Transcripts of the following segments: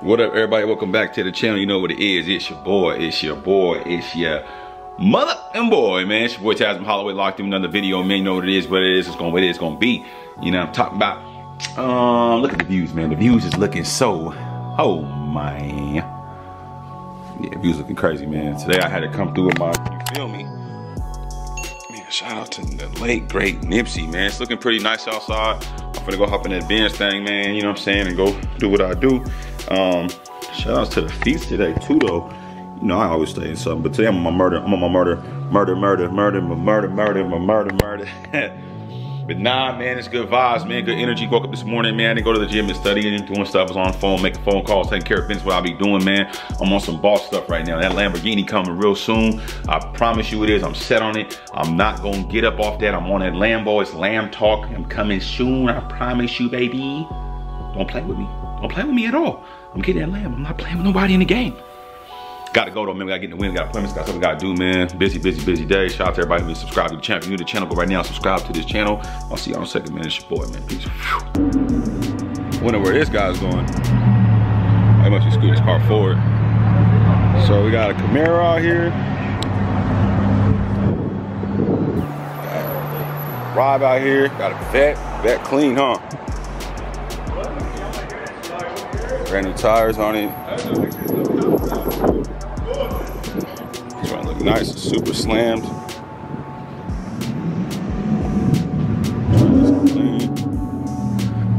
What up, everybody? Welcome back to the channel. You know what it is. It's your boy. It's your boy. It's your mother and boy, man. It's your boy Tasman Holloway, locked in another video, man. You know what it is, what it is, it's gonna be. You know what I'm talking about? Look at the views, man. The views is looking so, oh my. Yeah, views looking crazy, man. Today I had to come through with my, you feel me? Man, shout out to the late, great Nipsey, man. It's looking pretty nice outside. I'm gonna go hop in that Benz thing, man. You know what I'm saying? And go do what I do. Shout outs to the feast today too, though. You know, I always stay in something, but today I'm on my murder. I'm on my murder. But nah, man, it's good vibes, man. Good energy. Woke up this morning, man. I didn't go to the gym and study and doing stuff. I was on the phone, making phone calls, taking care of business. What I be doing, man. I'm on some boss stuff right now. That Lamborghini coming real soon. I promise you it is. I'm set on it. I'm not gonna get up off that. I'm on that Lambo. It's Lamb talk. I'm coming soon. I promise you, baby. Don't play with me. Don't play with me at all. I'm getting that lamb. I'm not playing with nobody in the game. Gotta go though, man. We gotta get in the wind. We got appointments. Got something we gotta do, man. Busy, busy, busy day. Shout out to everybody who's subscribed to the channel. If you're new to the channel, go right now, subscribe to this channel. I'll see y'all in a second, man. It's your boy, man. Peace. Wonder where this guy's going. I must be scooting this car forward. So we got a Camaro out here. Got a Rob out here. Got a vet clean, huh? Brand new tires on it. It's trying to look nice, super slammed.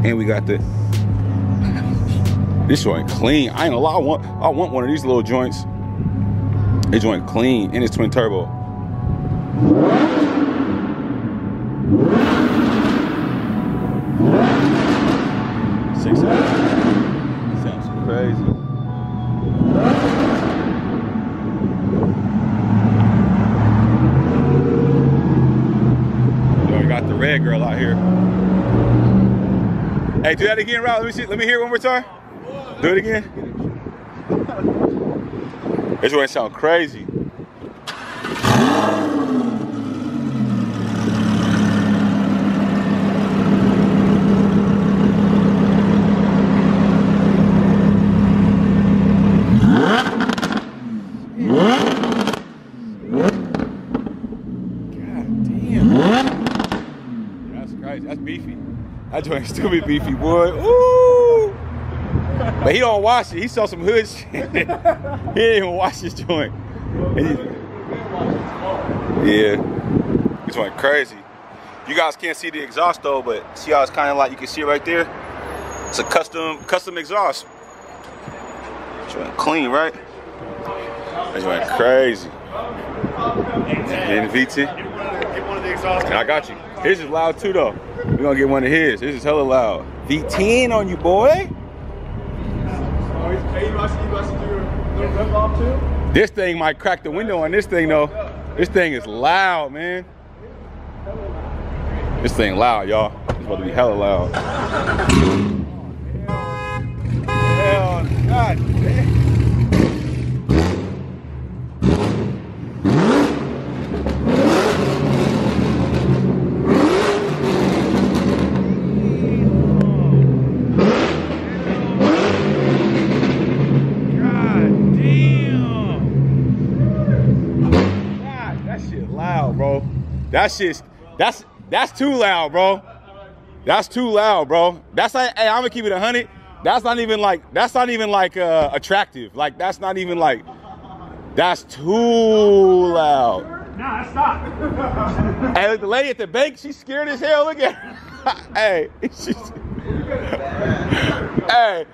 And we got the this joint clean. I ain't gonna lie, I want one of these little joints. This joint clean and it's twin turbo. Girl out here. Hey, do that again, Rob. Let me see. Let me hear it one more time. Do it again. This one sound crazy. That joint's stupid beefy, boy. Ooh! But he don't wash it. He saw some hood shit. He didn't even wash his joint. Yeah. This went crazy. You guys can't see the exhaust though, but see how it's kind of like, you can see it right there? It's a custom exhaust. This went clean, right? This went crazy. NVT. Get one of the exhaust. I got you. His is loud too though. We're gonna get one of his. This is hella loud. V10 on you, boy. This thing might crack the window on this thing though. This thing is loud, man. This thing loud, y'all. It's about to be hella loud. Hell, God damn. That shit's, that's too loud, bro. That's too loud, bro. That's like, hey, I'm gonna keep it 100. That's not even like attractive. Like, that's not even like, that's too loud. Nah, stop. Hey, look, the lady at the bank, she's scared as hell. Look at her. Hey, she's, hey,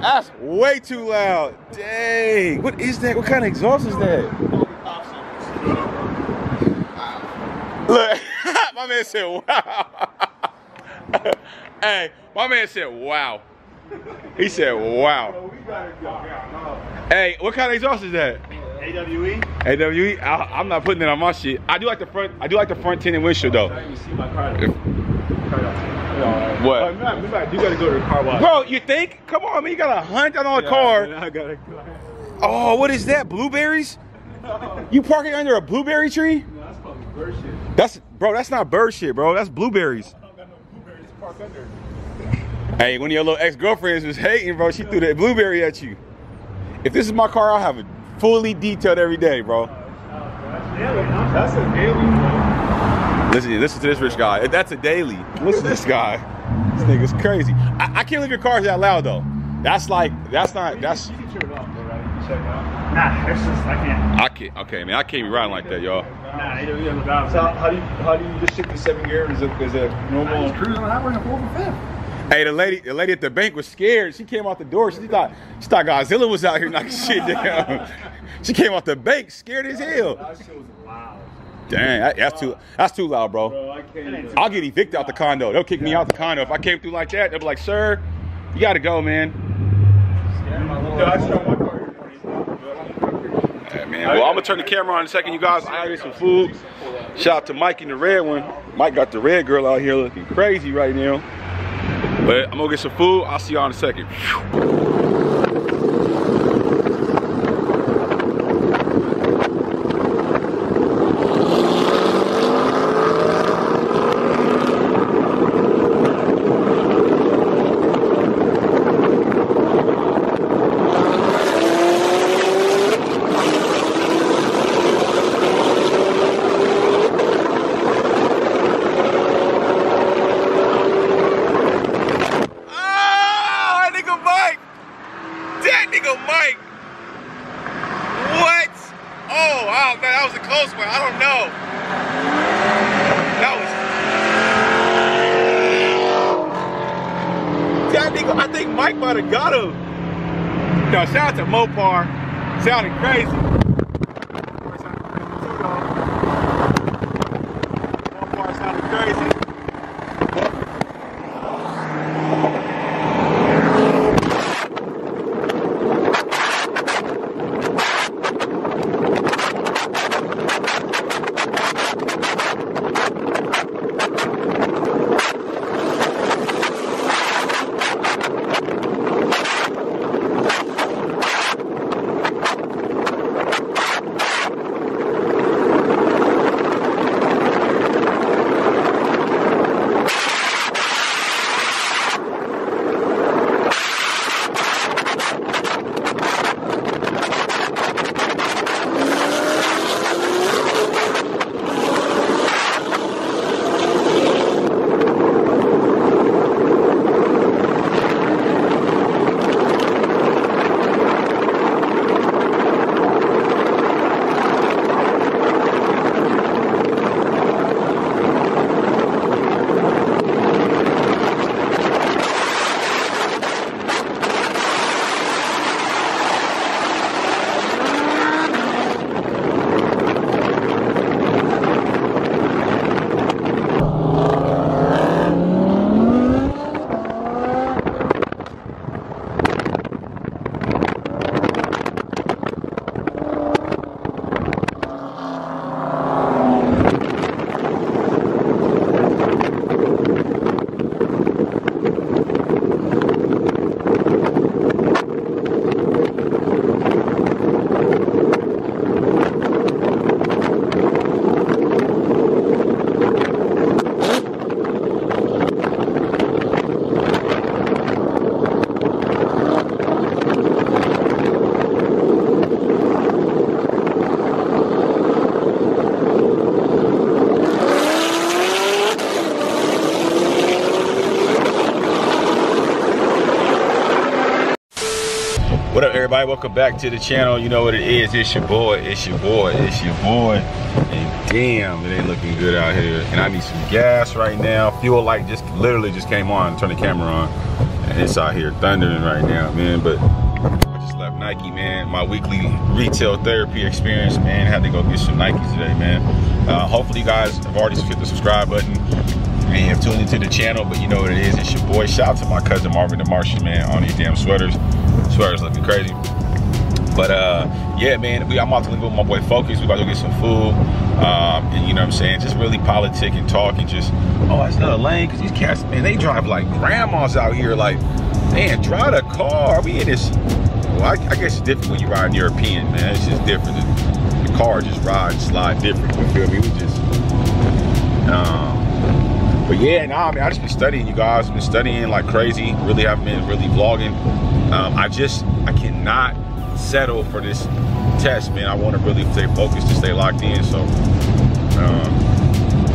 that's way too loud. Dang, what is that? What kind of exhaust is that? Look, my man said, wow. Hey, my man said, wow. He said, wow. Hey, what kind of exhaust is that? AWE. AWE? I'm not putting it on my shit. I do like the front tinted windshield though. I see my car. What? You gotta go to the car wash. Bro, you think? Come on, man, you got 100 on the car. Man, I gotta go. Oh, what is that? Blueberries? You parking under a blueberry tree? No, that's probably bird shit. That's, bro, that's not bird shit, bro. That's blueberries. I don't got no blueberries to park under. Hey, one of your little ex-girlfriends was hating, bro. She threw that blueberry at you. If this is my car, I'll have it fully detailed every day, bro. That's a daily, bro. Listen to this rich guy. That's a daily. Listen to this guy. This nigga's crazy. I can't leave your cars that loud, though. That's like, that's not, that's. You can turn it off, though, right? Check it out. Nah, it's just, I can't. Okay, man, I can't be riding like that, y'all. Nah, yeah. So how do you just shift to 7th gear? Is it normal? I was cruising on the highway in 4th and 5th. Hey, the lady at the bank was scared. She came out the door. She thought Godzilla was out here knocking shit down. She came out the bank scared as hell. That shit was loud. Dang, that's too loud, bro. Bro, I can't. I'll get evicted out the condo. They'll kick me out the condo if I came through like that. They'll be like, "Sir, you gotta go, man." Right, man. Well, I'm gonna turn the camera on in a second, you guys. I got some food. Shout out to Mike and the red one. Mike got the red girl out here looking crazy right now. But I'm gonna get some food. I'll see y'all in a second. Mopar sounded crazy. Mopar sounded crazy. What up, everybody? Welcome back to the channel. You know what it is. It's your boy. It's your boy. It's your boy. And damn, it ain't looking good out here. And I need some gas right now. Fuel light just literally just came on. Turn the camera on. And it's out here thundering right now, man. But I just left Nike, man. My weekly retail therapy experience, man. Had to go get some Nikes today, man. Hopefully, you guys have already hit the subscribe button and have tuned into the channel. But you know what it is. It's your boy. Shout out to my cousin Marvin the Martian, man, on these damn sweaters. Sweaters looking crazy, but yeah, man, I'm about to leave with my boy Focus. We about to go get some food, and you know what I'm saying, just really politic and talk and just, oh, that's another lane, because these cats, man, they drive like grandmas out here, like, man, drive the car. We in this, well, I guess it's different when you ride European, man. It's just different. The car just rides, slide different. You feel me? We just But yeah, nah, I mean, I just been studying, you guys. I've been studying like crazy. Really haven't been really vlogging. I cannot settle for this test, man. I want to really stay focused and stay locked in. So,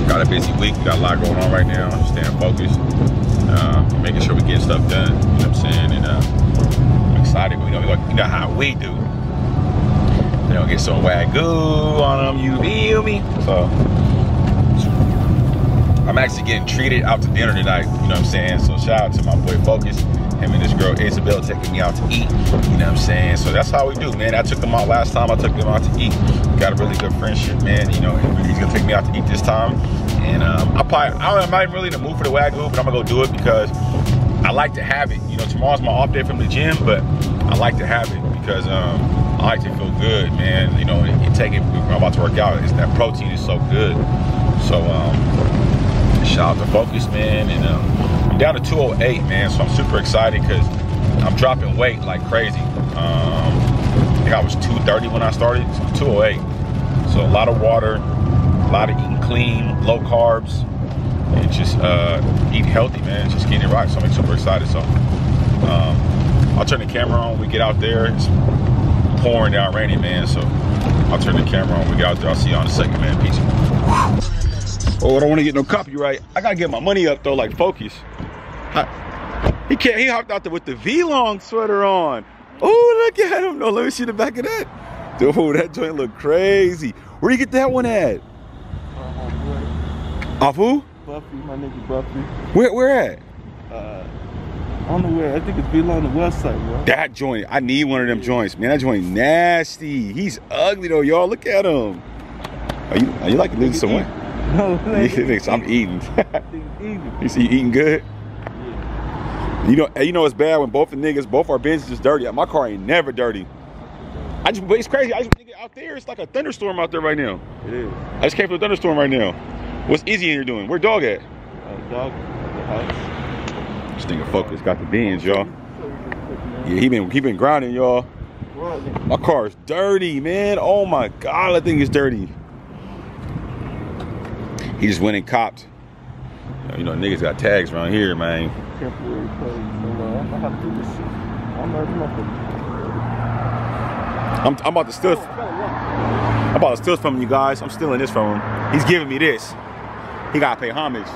got a busy week. Got a lot going on right now. I'm staying focused, making sure we get stuff done. You know what I'm saying? And I'm excited. You know how we do. They don't get some wagyu on them. You feel me? So I'm actually getting treated out to dinner tonight. You know what I'm saying? So shout out to my boy Focus. Him and this girl Isabel taking me out to eat. You know what I'm saying? So that's how we do, man. I took them out last time. I took them out to eat. We got a really good friendship, man. You know, he's gonna take me out to eat this time. And I'm not really in the mood for the wagyu, but I'm gonna go do it because I like to have it. You know, tomorrow's my off day from the gym, but I like to have it because I like to feel good, man. You know, you take it when I'm about to work out. It's that protein is so good. So shout out to Focus, man. And I'm down to 208, man, so I'm super excited because I'm dropping weight like crazy. I think I was 230 when I started, so I'm 208. So a lot of water, a lot of eating clean, low carbs, and just eating healthy, man. Just getting it right, so I'm super excited. So I'll turn the camera on when we get out there. It's pouring down raining, man, so I'll turn the camera on when we get out there. I'll see y'all in a second, man. Peace. Oh, I don't want to get no copyright. I gotta get my money up though, like Focus. He can't. He hopped out there with the V-long sweater on. Oh, look at him! No, let me see the back of that. Dude, that joint look crazy. Where do you get that one at? Off who? Buffy, my nigga Buffy. Where at? I don't know where. I think it's V-long on the west side, bro. That joint. I need one of them joints, man. That joint nasty. He's ugly though, y'all. Look at him. Are you like losing someone? No, I'm eating. You see, you eating good. Yeah. You know it's bad when both our bins is dirty. My car ain't never dirty. But it's crazy. I just think out there, it's like a thunderstorm out there right now. It is. I just came from a thunderstorm right now. What's Izzy in here doing? Where dog at? Dog at the house. This nigga Focus got the bins, y'all. Yeah, he been grinding, y'all. My car is dirty, man. Oh my God, that thing is dirty. He just went and copped. You know niggas got tags around here, man. Temporary plays, I'm about to do this shit. I'm about to steal. I'm about to steal from you guys. I'm stealing this from him. He's giving me this. He gotta pay homage.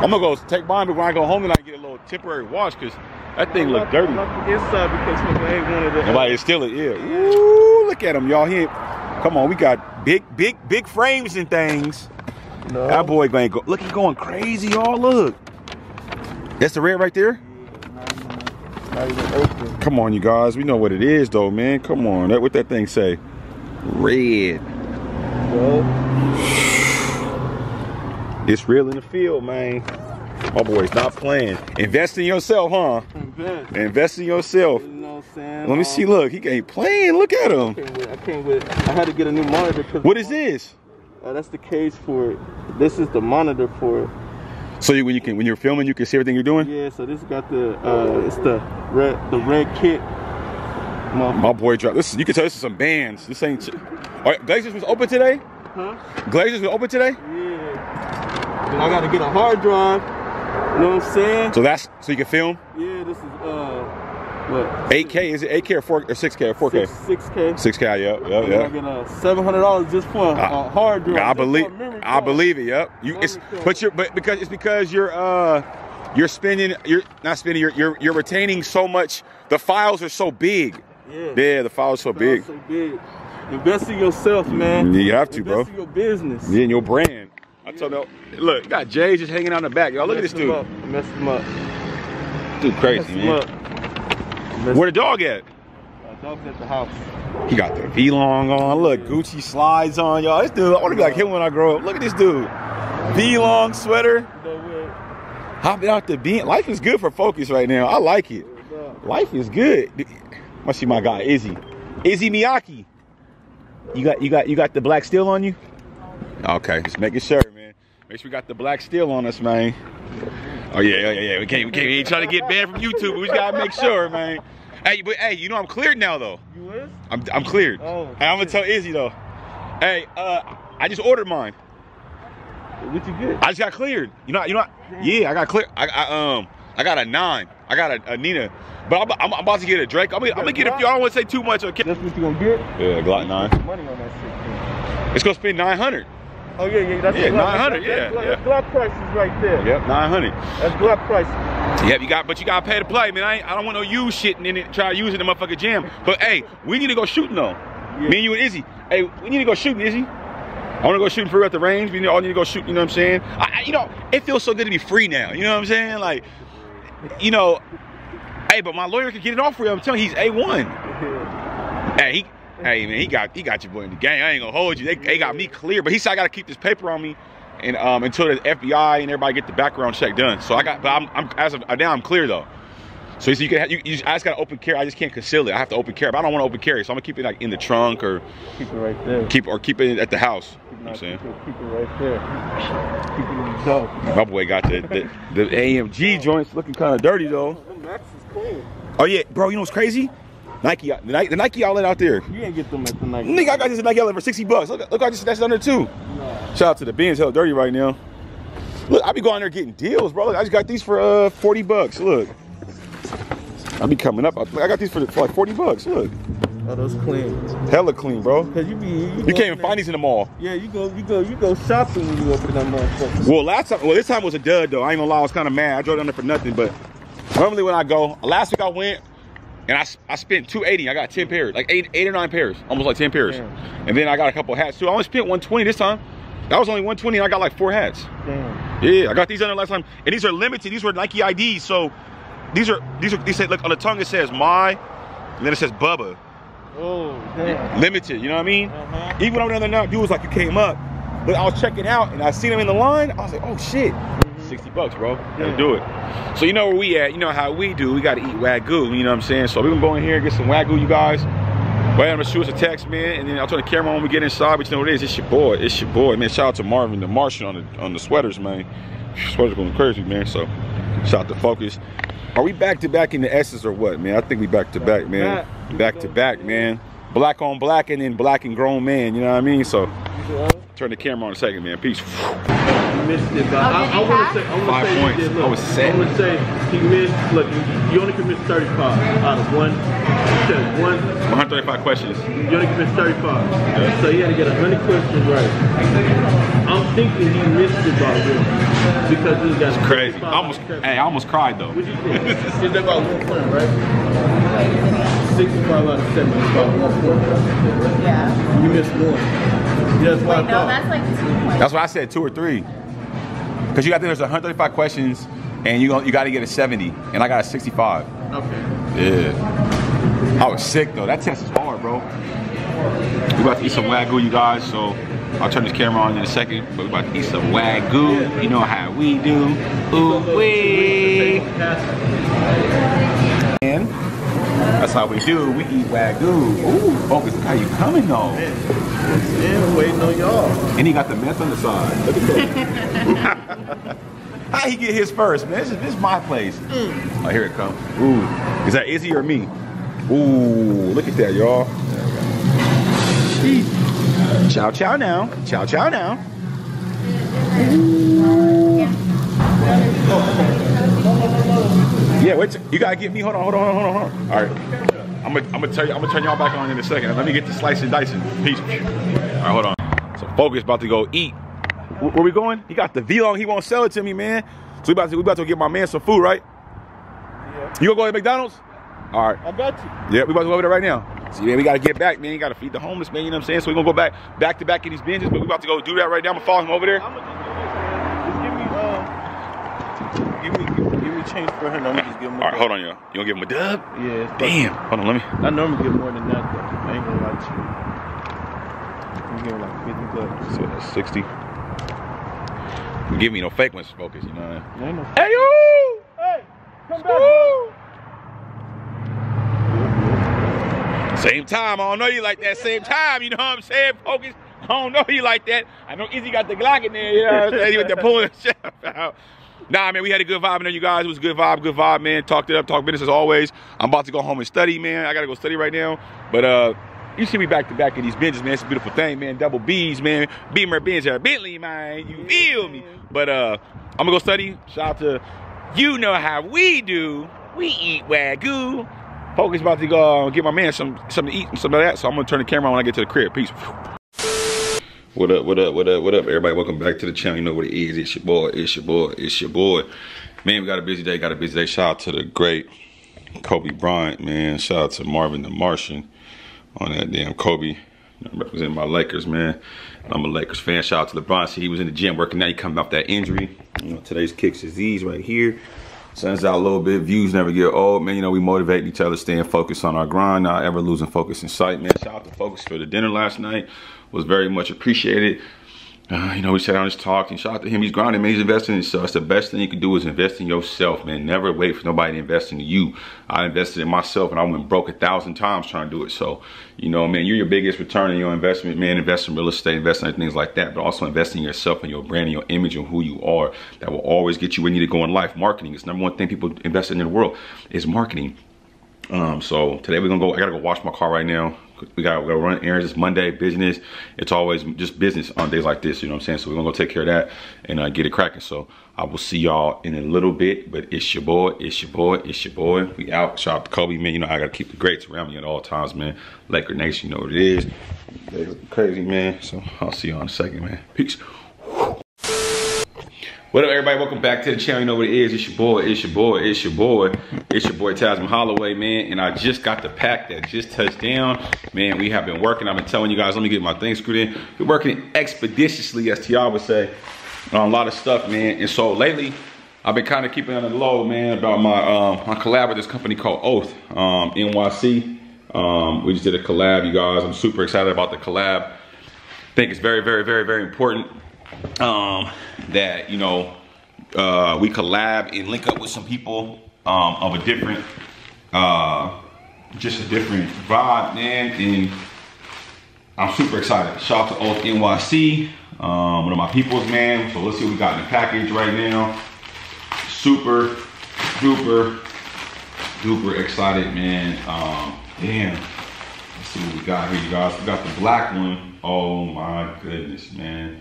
I'm gonna go take mine, but when I go home and I get a little temporary wash because that thing look dirty. Inside because nobody ain't wanted to. Nobody steal it, yeah. Ooh, look at him, y'all. He ain't. Come on, we got big frames and things. No. That boy going go. Look, he's going crazy, y'all. Look, that's the red right there. Not even come on, you guys. We know what it is, though, man. Come on, what that thing say? Red. Well. It's real in the field, man. My boy's not playing. Invest in yourself, huh? Invest in yourself. Sam, let me see. Look, he ain't playing. Look at him. I had to get a new monitor. What is this? That's the cage for it. This is the monitor for it. So when you're filming, you can see everything you're doing. Yeah. So this got the it's the red kit. My boy dropped this. You can tell this is some bands. This ain't. All right, Glazers was open today. Huh? Glazers was open today. Yeah. And I got to get a hard drive. You know what I'm saying? So that's so you can film. Yeah. This is What? 8K, is it 8K or 6K or 4K? 6K. 6K, yep, yep, yep. $700 just for a hard drive. I believe it, yep. You're retaining so much. The files are so big. Yeah, the files are so big. Invest in yourself, man. Yeah, you have to, bro. Invest in your business. Yeah, in your brand. I told them, look, you got Jay just hanging out in the back. Y'all look at this dude. Mess him up. Dude crazy, man. Where the dog at? Dog's at the house. He got the V-long on. Look, Gucci slides on, y'all. This dude, I want to be like him when I grow up. Look at this dude. V-long sweater. Hopping out the bean. Life is good for Focus right now. I like it. Life is good. I want to see my guy, Izzy. Izzy Miyaki. You got the black steel on you? Okay, just making sure, man. Make sure we got the black steel on us, man. Oh yeah. We can't we ain't trying to get banned from YouTube. We just gotta make sure, man. Hey, but hey, you know I'm cleared now though. You is? I'm cleared. Oh. Hey, I'm gonna tell Izzy though. Hey, I just ordered mine. What you get? I just got cleared. You know. Yeah, I got cleared. I got a 9. I got a Nina. But I'm about to get a Drake. I'm gonna get a few. I don't want to say too much. Okay. That's what you gonna get? Yeah, a Glock 9. Money on that shit, dude. It's gonna spend 900. Oh yeah, yeah. That's Glock. 900. That's Glock prices right there. Yep, 900. That's Glock prices. Yep, you gotta pay to play, man. I don't want no use shit and then try using the motherfucking jam. But hey, we need to go shooting though. Yeah. Me and you and Izzy. Hey, we need to go shooting, Izzy. I want to go shooting for real at the range. We all need to go shoot. You know what I'm saying? You know, it feels so good to be free now. You know what I'm saying? Like, you know, hey, but my lawyer can get it off for you. I'm telling you, he's A1. Hey, man, he got your boy in the game. I ain't gonna hold you. They got me clear, but he said I gotta keep this paper on me, and until the FBI and everybody get the background check done. So I got, but I'm as of now I'm clear though. So you can, I just gotta open carry. I just can't conceal it. I have to open carry, but I don't want to open carry, so I'm gonna keep it like in the trunk or keep it right there. Keep it at the house. You know what I'm saying? Keep it right there. Keep it in the dog. My boy got the AMG joints looking kind of dirty though. Max is clean. Oh yeah, bro. You know what's crazy? The Nike outlet out there. You ain't get them at the Nike. Nigga, I got this Nike outlet for $60. Look, I just that's under $2. Nah. Shout out to the Benz, hell dirty right now. Look, I be going there getting deals, bro. Look, I just got these for $40. Look. I be coming up. I got these for like $40. Look. Oh, those clean. Hella clean, bro. Cause you can't even find these in the mall. Yeah, you go shopping when you open that motherfucker. Well, this time was a dud though. I ain't gonna lie, I was kind of mad. I drove down there for nothing. But normally when I go, last week I went and I spent $280. I got 10 pairs, like eight or nine pairs, almost like 10 pairs. Damn. And then I got a couple hats too. I only spent $120 this time. That was only $120. And I got like 4 hats. Damn. Yeah, I got these under last time, and these are limited. These were Nike IDs, so. These say, look, on the tongue it says my, and then it says Bubba. Oh, damn. Limited, you know what I mean? Uh-huh. Even over there now, dude was like, you came up. But I was checking out, and I seen him in the line. I was like, oh, shit. Mm-hmm. $60, bro. Let's do it. So you know where we at. You know how we do. We got to eat Wagyu, you know what I'm saying? So we're going to go in here and get some Wagyu, you guys. But I'm going to shoot us a text, man, and then I'll turn the camera on when we get inside. But you know what it is. It's your boy. It's your boy. Man, shout out to Marvin the Martian on the sweaters, man. Sweaters going crazy, man. So shout out to Focus. Are we back to back in the S's or what, man? I think we back to back, man. Back to back, man. Black on black and then black and grown man, you know what I mean? So, turn the camera on a second, man. Peace. You missed it, but I want to say, 5 points. You did, look, I was set. I want to say, he missed, look, you only committed 35 out of one. You said one. 135 questions. You only committed 35. Yeah. So, you had to get 100 questions right. I'm thinking he missed it by one because this guy's crazy. I almost cried though. What do you think? It's about 1 point, right? 65 out of 70 is about 1 point. Yeah. You missed 1. That's why. Wait, no, that's like 2 points. That's why I said 2 or 3. Because you got there's 135 questions and you got to get a 70, and I got a 65. Okay. Yeah. I was sick though. That test is hard, bro. We about to eat some Wagyu, you guys. So. I'll turn this camera on in a second, but we're about to eat some Wagyu. You know how we do. Ooh wee. And that's how we do. We eat Wagyu. Ooh, Focus, how you coming though? Man, waiting on y'all. And he got the meth on the side. Look at that. How he get his first, man? This is my place. Mm. Oh, here it comes. Ooh, is that Izzy or me? Ooh, look at that, y'all. Chow chow now. Chow chow now. Yeah, wait. You gotta get me. Hold on. All right. I'm gonna turn y'all back on in a second. Let me get the slice and dicing. Peace. All right, hold on. So Focus about to go eat. Where we going? He got the vlog. He won't sell it to me, man. So we about to get my man some food, right? Yeah. You gonna go to McDonald's? All right. I got you. Yeah, we about to go over there right now. See, man, we gotta get back, man. You gotta feed the homeless, man. You know what I'm saying? So we're gonna go back to back in these benches, but we're about to go do that right now. I'm gonna follow him over there. I'm gonna just do this, man. Just give me change for him. I'm gonna just give him a dub. All right, hold on, y'all. You gonna give him a dub? Yeah. Damn. Like, hold on, let me. I normally give more than that, though. I ain't gonna lie to you. I'm giving like 50 bucks. So that's 60. You give me no fake ones, Focus. You know what I mean? Ain't no fake. Hey, yo! Hey! Come back! Same time, I don't know you like that. Same time, you know what I'm saying, Focus? I don't know you like that. I know Izzy got the Glock in there, you know what I'm saying? He with the pulling shit out. Nah, man, we had a good vibe in there, you guys. It was a good vibe, man. Talked it up, talked business as always. I'm about to go home and study, man. I gotta go study right now. But You see me back to back in these Benjamins, man. It's a beautiful thing, man. Double B's, man. Beamer, Benja, Bentley, man. You feel me? But I'm gonna go study. Shout out to, you know how we do. We eat Wagyu. Focus about to go get my man something to eat and some of that. So I'm gonna turn the camera on when I get to the crib. Peace. What up, what up, what up, what up, everybody? Welcome back to the channel. You know what it is. It's your boy, it's your boy, it's your boy. Man, we got a busy day, Shout out to the great Kobe Bryant, man. Shout out to Marvin the Martian on that damn Kobe. I'm representing my Lakers, man. I'm a Lakers fan. Shout out to LeBron. See, he was in the gym working out. He coming off that injury. You know, today's kicks is these right here. Sun's out a little bit. Views never get old, man. You know, we motivate each other, staying focused on our grind, not ever losing focus in sight, man. Shout out to Focus for the dinner last night. Was very much appreciated. You know, we sat down and just talked, and shout out to him. He's grinding, man. He's investing in himself. It's the best thing you can do is invest in yourself, man. Never wait for nobody to invest in you. I invested in myself, and I went broke 1,000 times trying to do it. So, you know, man, you're your biggest return on your investment, man. Invest in real estate, invest in things like that, but also invest in yourself and your brand and your image and who you are. That will always get you where you need to go in life. Marketing is the number one thing people invest in the world is marketing. So today we're gonna go. I gotta go wash my car right now. We gotta go run errands. It's Monday, business. It's always just business on days like this, you know what I'm saying? So we're gonna go take care of that and get it cracking. So I will see y'all in a little bit, but it's your boy, it's your boy, it's your boy. We out. Shout out to Kobe, man. You know, I gotta keep the greats around me at all times, man. Laker Nation, you know what it is. They look crazy, man. So I'll see y'all in a second, man. Peace. What up, everybody? Welcome back to the channel. You know what it is. It's your boy, it's your boy, it's your boy. It's your boy, Tasman Holloway, man. And I just got the pack that just touched down. Man, we have been working. I've been telling you guys, let me get my thing screwed in. We're working expeditiously, as T.I. would say, on a lot of stuff, man. And so lately, I've been kind of keeping on the low, man, about my collab with this company called Oath NYC. We just did a collab, you guys. I'm super excited about the collab. I think it's very, very, very, very important that, you know, we collab and link up with some people of a different just a different vibe, man, and I'm super excited. Shout out to Oath NYC, one of my peoples, man. So let's see what we got in the package right now. Super duper duper excited, man. Damn, let's see what we got here, you guys. We got the black one. Oh my goodness, man.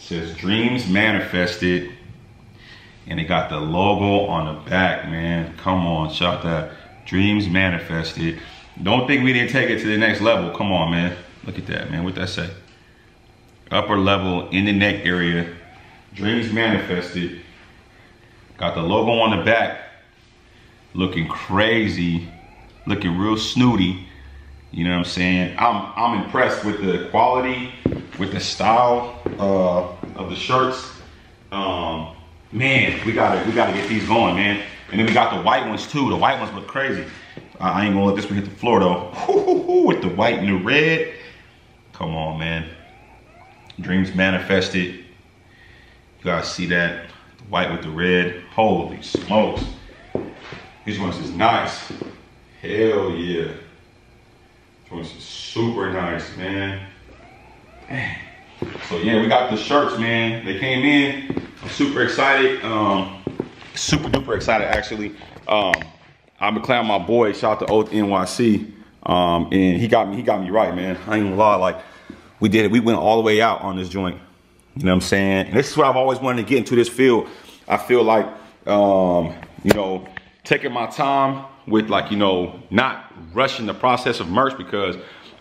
Says Dreams Manifested, and it got the logo on the back, man. Come on, shout that. Dreams Manifested. Don't think we didn't take it to the next level. Come on, man. Look at that, man. What that say? Upper level in the neck area. Dreams Manifested. Got the logo on the back. Looking crazy. Looking real snooty. You know what I'm saying? I'm impressed with the quality, with the style of the shirts. Man, we gotta get these going, man. And then we got the white ones too. The white ones look crazy. I ain't gonna let this one hit the floor though. Hoo-hoo-hoo, with the white and the red. Come on, man. Dreams Manifested. You guys see that? The white with the red. Holy smokes. These ones is nice. Hell yeah. This is super nice, man. Dang. So yeah, we got the shirts, man. They came in. I'm super excited. Super duper excited, actually. I've been clowning my boy. Shout out to Oath NYC. And he got me right, man. I ain't gonna lie. Like, we did it. We went all the way out on this joint. You know what I'm saying? And this is what I've always wanted to get into this field. I feel like, you know, taking my time with, like, you know, not rushing the process of merch, because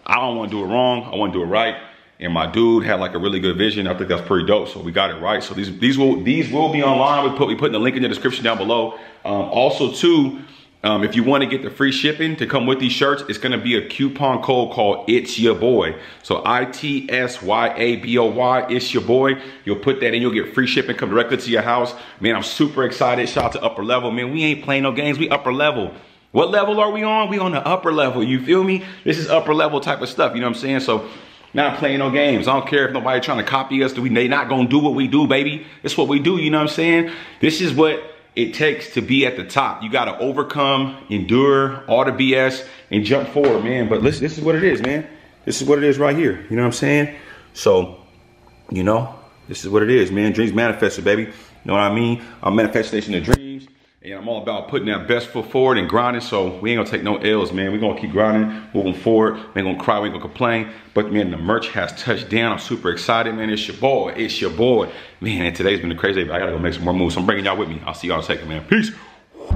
I don't want to do it wrong. I want to do it right. And my dude had like a really good vision. I think that's pretty dope. So we got it right. So these will be online. We put the link in the description down below. Also too, if you want to get the free shipping to come with these shirts, it's going to be a coupon code called It's Your Boy. So ITSYABOY, It's Your Boy. You'll put that in, you'll get free shipping, come directly to your house. Man, I'm super excited. Shout out to Upper Level. Man, we ain't playing no games. We Upper Level. What level are we on? We on the upper level, you feel me? This is upper level type of stuff, you know what I'm saying? So, not playing no games. I don't care if nobody trying to copy us. They not gonna do what we do, baby. It's what we do, you know what I'm saying? This is what it takes to be at the top. You gotta overcome, endure all the BS, and jump forward, man. But listen, this is what it is, man. This is what it is right here, you know what I'm saying? So, you know, this is what it is, man. Dreams manifested, baby. You know what I mean? A manifestation of dreams. And I'm all about putting our best foot forward and grinding, so we ain't gonna take no L's, man. We're gonna keep grinding, moving forward. We ain't gonna cry, we ain't gonna complain. But man, the merch has touched down. I'm super excited, man. It's your boy. Man, and today's been a crazy day, but I gotta go make some more moves. So I'm bringing y'all with me. I'll see y'all in a second, man. Peace.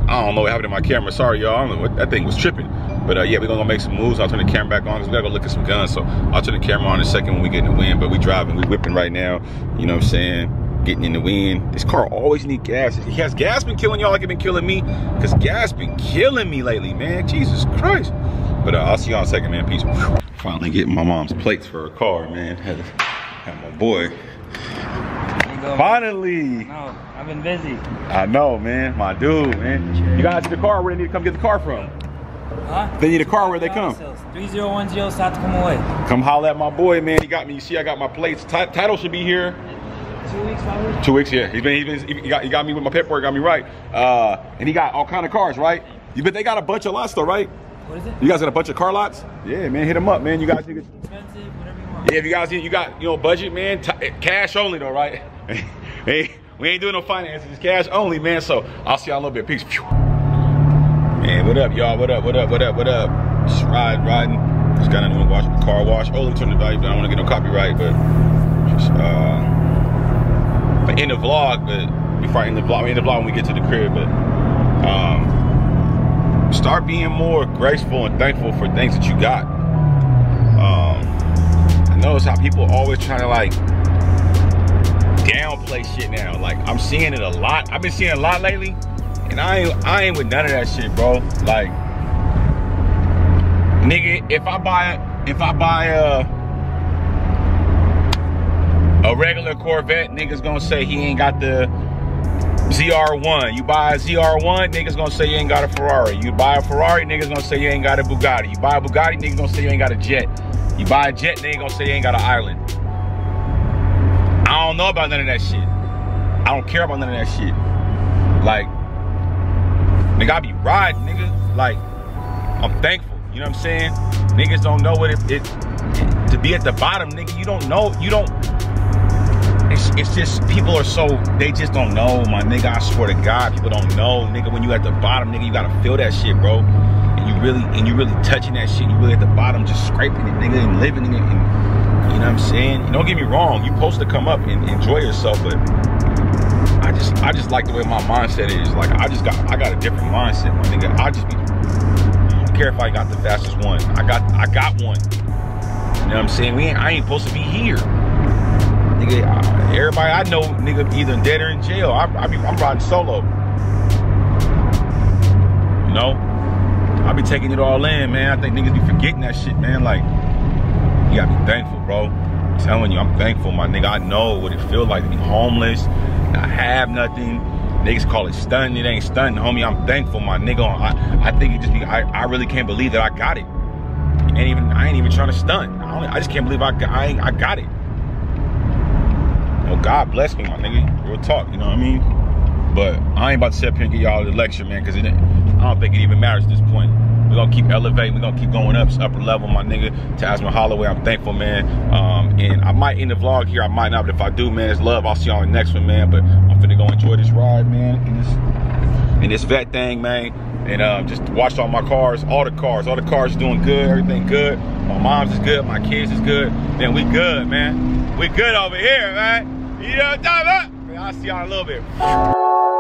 I don't know what happened to my camera. Sorry, y'all. I don't know what, that thing was tripping. But yeah, we're gonna go make some moves. I'll turn the camera back on because we gotta go look at some guns. So I'll turn the camera on in a second when we get in the wind. But we driving, we whipping right now. You know what I'm saying? Getting in the wind. This car always need gas. Has gas been killing y'all like it been killing me? Because gas been killing me lately, man. Jesus Christ. But I'll see y'all in a second, man. Peace. Finally getting my mom's plates for her car, man. Had my boy. Finally. No, I've been busy. I know, man. My dude, man. You guys see the car where they need to come get the car from. Huh? They need a car where they come. 3010 South Kamoy. Come holler at my boy, man. He got me. You see, I got my plates. Title should be here. 2 weeks, probably? 2 weeks, yeah. He got me with my paperwork, got me right. And he got all kind of cars, right? You bet they got a bunch of lots though, right? What is it? You guys got a bunch of car lots? Yeah, man, hit them up, man. You guys need expensive, whatever you want. Yeah, if you guys need, you got, you know, budget, man. Cash only though, right? Hey, we ain't doing no finances, it's cash only, man. So I'll see y'all in a little bit. Peace. Man, what up, y'all? What up, what up, what up, what up? Just riding. Just got to wash my car wash. Oh, let me turn the volume down. I don't want to get no copyright, but just in the vlog, but before I end the vlog, we end the vlog when we get to the crib. But start being more graceful and thankful for things that you got. I notice how people always trying to like downplay shit now. Like I'm seeing it a lot. I've been seeing it a lot lately, and I ain't with none of that shit, bro. Like, nigga, if I buy a regular Corvette, niggas gonna say he ain't got the ZR1. You buy a ZR1, niggas gonna say you ain't got a Ferrari. You buy a Ferrari, niggas gonna say you ain't got a Bugatti. You buy a Bugatti, niggas gonna say you ain't got a jet. You buy a jet, niggas gonna say you ain't got an island. I don't know about none of that shit. I don't care about none of that shit. Like, nigga, I be riding, nigga. Like, I'm thankful. You know what I'm saying? Niggas don't know what it to be at the bottom, nigga. You don't know. You don't. It's just, people are so, they just don't know, my nigga. I swear to God, people don't know, nigga. When you at the bottom, nigga, you gotta feel that shit, bro. And you really touching that shit. You really at the bottom, just scraping it, nigga, and living in it. And, you know what I'm saying? And don't get me wrong, you supposed to come up and enjoy yourself, but I just like the way my mindset is. Like, I got a different mindset, my nigga. I don't care if I got the fastest one. I got one. You know what I'm saying? I ain't supposed to be here. Nigga, everybody I know, nigga, either dead or in jail. I'm riding solo. You know? I be taking it all in, man. I think niggas be forgetting that shit, man. Like, you gotta be thankful, bro. I'm telling you, I'm thankful, my nigga. I know what it feels like to be homeless, not have nothing. Niggas call it stunting. It ain't stunting, homie. I'm thankful, my nigga. I think it just be, I really can't believe that I got it. I ain't even trying to stunt. I just can't believe I got it. God bless me, my nigga. Real talk, you know what I mean? But I ain't about to sit up here and give y'all the lecture, man, because I don't think it even matters at this point. We're going to keep elevating. We're going to keep going up. It's upper level, my nigga. Tasman Holloway, I'm thankful, man. And I might end the vlog here. I might not. But if I do, man, it's love. I'll see y'all in the next one, man. But I'm finna go enjoy this ride, man. And this vet thing, man. And just watched all my cars. All the cars doing good. Everything good. My mom's is good. My kids is good. Man, we good, man. We good over here, man. You know what I'm talking about? I'll see y'all in a little bit.